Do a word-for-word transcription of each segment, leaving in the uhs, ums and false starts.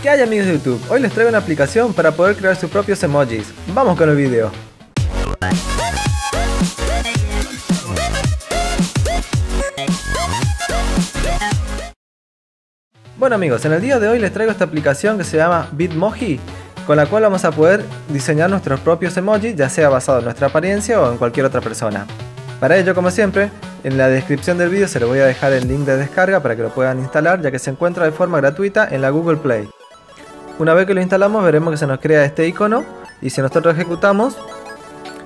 ¿Qué hay, amigos de YouTube? Hoy les traigo una aplicación para poder crear sus propios emojis. ¡Vamos con el video! Bueno, amigos, en el día de hoy les traigo esta aplicación que se llama Bitmoji, con la cual vamos a poder diseñar nuestros propios emojis, ya sea basado en nuestra apariencia o en cualquier otra persona. Para ello, como siempre, en la descripción del vídeo se les voy a dejar el link de descarga para que lo puedan instalar, ya que se encuentra de forma gratuita en la Google Play. Una vez que lo instalamos, veremos que se nos crea este icono, y si nosotros lo ejecutamos,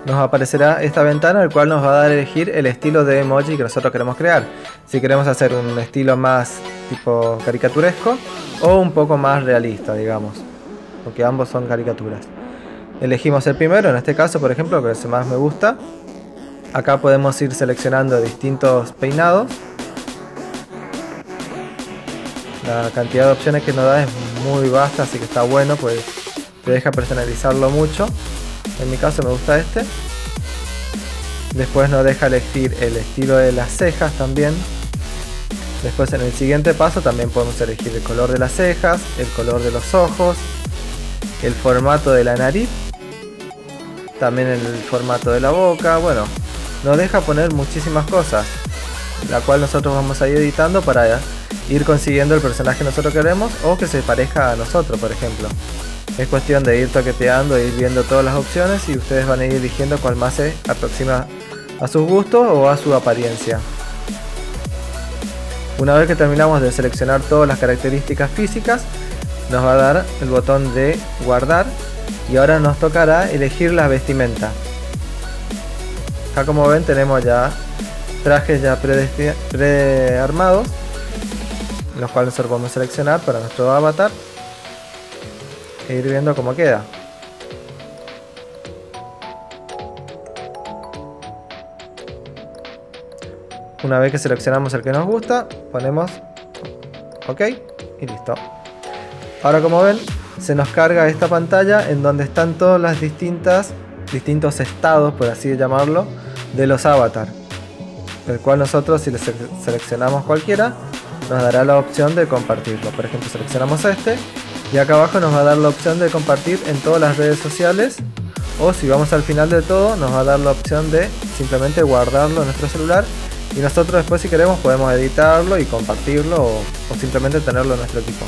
nos aparecerá esta ventana, el cual nos va a dar a elegir el estilo de emoji que nosotros queremos crear. Si queremos hacer un estilo más tipo caricaturesco o un poco más realista, digamos, porque ambos son caricaturas. Elegimos el primero, en este caso, por ejemplo, que es el que más me gusta. Acá podemos ir seleccionando distintos peinados. La cantidad de opciones que nos da es muy vasta, así que está bueno, pues te deja personalizarlo mucho. En mi caso me gusta este. Después nos deja elegir el estilo de las cejas también. Después, en el siguiente paso, también podemos elegir el color de las cejas, el color de los ojos, el formato de la nariz, también el formato de la boca. Bueno, nos deja poner muchísimas cosas, la cual nosotros vamos a ir editando para ir consiguiendo el personaje que nosotros queremos o que se parezca a nosotros, por ejemplo. Es cuestión de ir toqueteando e ir viendo todas las opciones, y ustedes van a ir eligiendo cuál más se aproxima a sus gustos o a su apariencia. Una vez que terminamos de seleccionar todas las características físicas, nos va a dar el botón de guardar, y ahora nos tocará elegir la vestimenta. Acá, como ven, tenemos ya trajes ya prearmados, los cuales nosotros podemos seleccionar para nuestro avatar e ir viendo cómo queda. Una vez que seleccionamos el que nos gusta, ponemos OK y listo. Ahora, como ven, se nos carga esta pantalla en donde están todos los distintas distintos estados, por así llamarlo, de los avatars, el cual nosotros, si le seleccionamos cualquiera, nos dará la opción de compartirlo. Por ejemplo, seleccionamos este, y acá abajo nos va a dar la opción de compartir en todas las redes sociales, o si vamos al final de todo, nos va a dar la opción de simplemente guardarlo en nuestro celular, y nosotros después, si queremos, podemos editarlo y compartirlo, o, o simplemente tenerlo en nuestro equipo.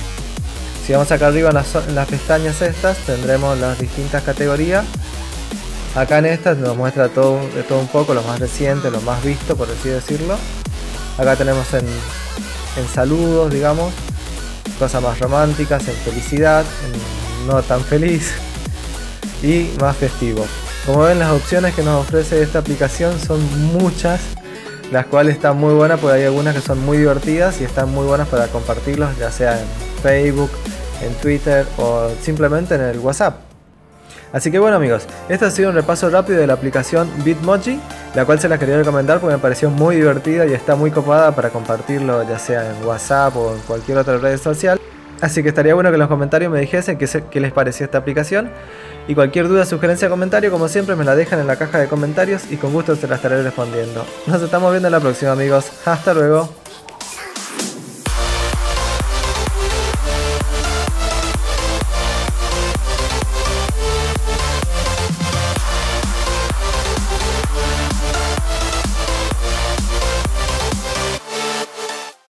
Si vamos acá arriba en las, en las pestañas estas, tendremos las distintas categorías. Acá en estas nos muestra todo, de todo un poco, lo más reciente, lo más visto, por así decirlo. Acá tenemos en, en saludos, digamos, cosas más románticas, en felicidad, en no tan feliz y más festivo. Como ven, las opciones que nos ofrece esta aplicación son muchas, las cuales están muy buenas, porque hay algunas que son muy divertidas y están muy buenas para compartirlos, ya sea en Facebook, en Twitter o simplemente en el WhatsApp. Así que bueno, amigos, este ha sido un repaso rápido de la aplicación Bitmoji, la cual se la quería recomendar porque me pareció muy divertida y está muy copada para compartirlo, ya sea en WhatsApp o en cualquier otra red social. Así que estaría bueno que en los comentarios me dijesen qué, qué les pareció esta aplicación, y cualquier duda, sugerencia o comentario, como siempre, me la dejan en la caja de comentarios y con gusto se la estaré respondiendo. Nos estamos viendo en la próxima, amigos. Hasta luego.